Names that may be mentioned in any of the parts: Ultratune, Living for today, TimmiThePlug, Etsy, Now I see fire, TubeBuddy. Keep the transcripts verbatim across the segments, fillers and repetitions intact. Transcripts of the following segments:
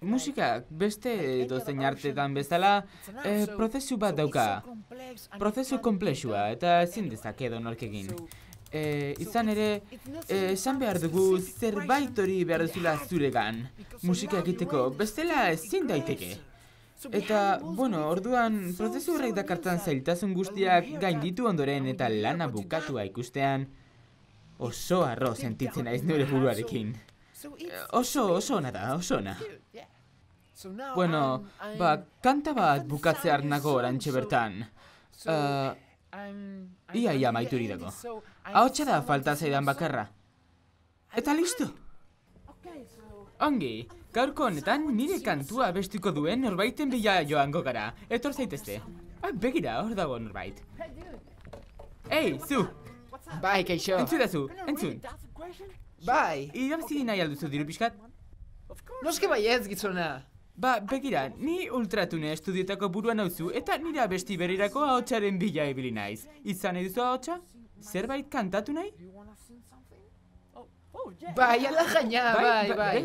Musikak beste dozein artetan bezala e, prozesu bat dauka, prozesu komplexua eta ezin dezake edonork egin. E, izan ere, esan behar dugu zerbait hori behar duzula zuregan, musika egiteko bestela ezin daiteke. Eta, bueno, orduan, prozesu horrek dakartzan zailtasun guztiak gainditu ondoren eta lana bukatua ikustean oso harro sentitzen naiz nire buruarekin. Oso, oso ona da, oso ona. Bueno, ba, kanta bat bukatzear nago orantxe bertan. Uh, ia, ia maituri dago. Ahotsa da falta zaidan bakarra. Eta listo! Ongi, gaurko honetan nire kantua abestuko duen norbaiten bila joango gara. Etor zaitezte. Ah, begira, hor dago norbait. Ei, zu! Bai, kaixo! Entzuna zu, entzun! Bai! Irabazi nahi alduzu diru pixkat? Noski baietz, gizona! Ba, begira, ni ultratune estudiotako burua nauzu eta nire abesti berrirako ahotsaren bila ebili naiz. Izan eduzu ahotsa? Zerbait kantatu nahi? Bai, ala jaina, bai, bai.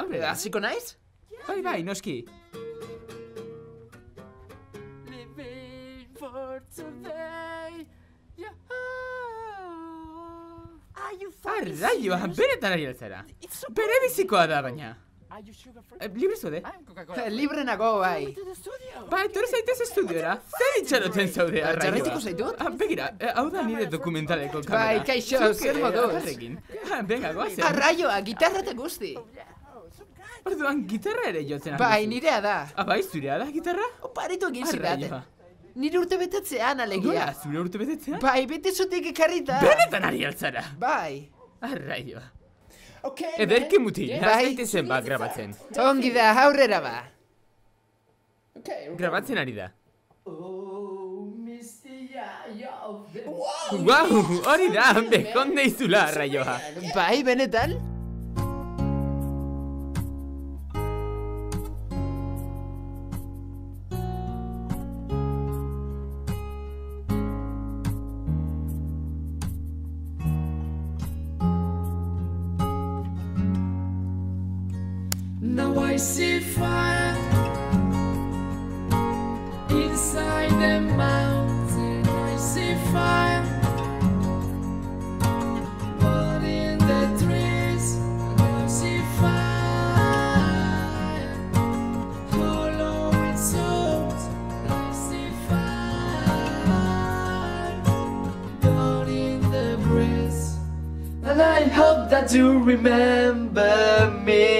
Bai, hasiko naiz? Bai, bai, noski. Living for today. Arraioa, beretan ari altzera. Bere bizikoa da, baina. Libre zaude? Libre nago, bai. Ba, etorri zaitez estudiora. Zer itxaroten zaude, arraioa? Txarretiko zaitut? Begira, hau da nire dokumentaleko kamera. Bai, kaixo, zer moduz. Bega, goazen. Arraioa, gitarra eta guzti. Orduan, gitarra ere jotzen. Bai, nirea da. Bai, zurea da, gitarra? Oparitu egin zidaten. Nire urte betetzean, alegia. Nola, zure urte betetzean? Bai, betezotik ekarrita. Benetan ari altzara. Bai. Arraioa. Ederki mutil, azteitezen bat grabatzen. Ongi da, aurrera ba. Grabatzen ari da. Guau, hori da, bekonde izula, arraioa. Bai, benetan? Now I see fire inside the mountain. I see fire but in the trees. I see fire following souls. I see fire down in the breeze. And I hope that you remember me.